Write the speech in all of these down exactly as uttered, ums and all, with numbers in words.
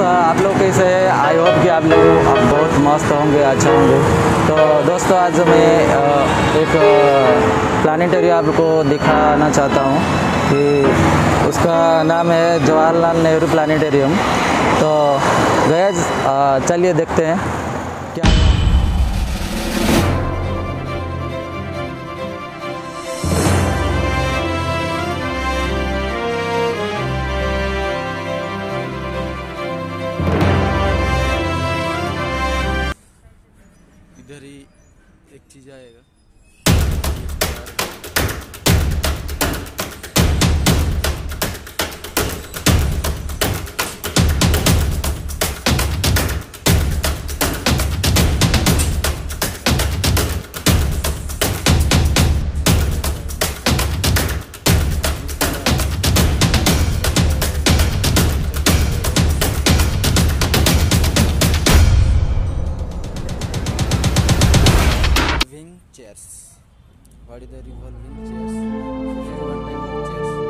दोस्त आप लोग कैसे हैं, आई होप कि आप लोग आप बहुत मस्त होंगे, अच्छा होंगे। तो दोस्तों आज मैं एक प्लानिटरी आपको दिखाना चाहता हूँ कि उसका नाम है जवाहरलाल नेहरू प्लैनेटरियम। तो गैस चलिए देखते हैं क्या। इधर ही एक चीज आएगा। Chairs. What is the revolving chairs? One type of chairs.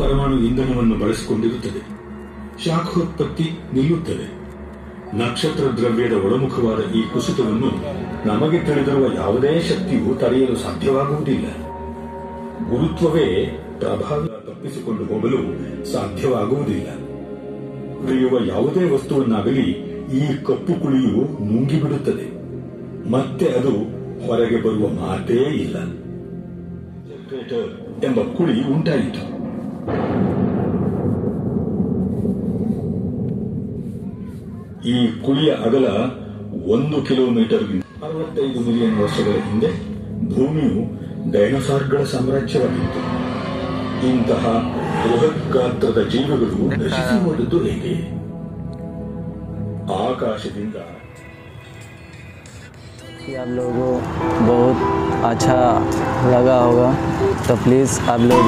ಪರಮಾಣು ಇಂಧನವನ್ನು ಬಳಸಿಕೊಂಡಿರುತ್ತದೆ, ಶಾಖೋತ್ಪತ್ತಿ ನಿಲ್ಲುತ್ತದೆ, ನಕ್ಷತ್ರ ದ್ರವ್ಯದ ಒಳಮುಖವಾದ ಈ ಕುಸಿತವನ್ನು ನಮಗೆ ತಿಳಿದಿರುವ ಯಾವುದೇ ಶಕ್ತಿಯು ತಡೆಯಲು ಸಾಧ್ಯವಾಗುವುದಿಲ್ಲ. ಗುರುತ್ವವೇ ಪ್ರಭಾವ ತಪ್ಪಿಸಿಕೊಂಡು ಹೋಗಲು ಸಾಧ್ಯವಾಗುವುದಿಲ್ಲ. ಕುಳಿಯುವ ಯಾವುದೇ ವಸ್ತುವನ್ನಾಗಲಿ ಈ ಕಪ್ಪು ಕುಳಿಯು ನುಂಗಿಬಿಡುತ್ತದೆ. ಮತ್ತೆ ಅದು ಹೊರಗೆ ಬರುವ ಮಾತೇ ಇಲ್ಲ. ಜೆನರೇಟರ್ ಎಂಬ ಕುಳಿ ಉಂಟಾಯಿತು. ಈ ಕುಳಿಯ ಅಗಲ ಒಂದು ಕಿಲೋಮೀಟರ್. ಅರವತ್ತೈದು ಮಿಲಿಯನ್ ವರ್ಷಗಳ ಹಿಂದೆ ಭೂಮಿಯು ಡೈನೋಸಾರ್ಗಳ ಸಾಮ್ರಾಜ್ಯವಾಗಿತ್ತು. ಇಂತಹ ಬೃಹತ್ ಗಾತ್ರದ ಜೀವಿಗಳು ನಶಿಸಿ ಹೋದದ್ದು ಹೇಗೆ? ಆಕಾಶದಿಂದ. आप लोगों को बहुत अच्छा लगा होगा तो प्लीज़ आप लोग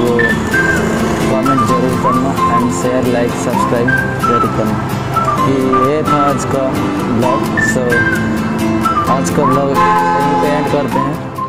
कमेंट जरूर करना एंड शेयर लाइक सब्सक्राइब जरूर करना. कि ये था आज का ब्लॉग. सो so, आज का ब्लॉग यहीं पे एंड करते हैं.